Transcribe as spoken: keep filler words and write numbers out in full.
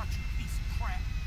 Archer, piece of crap.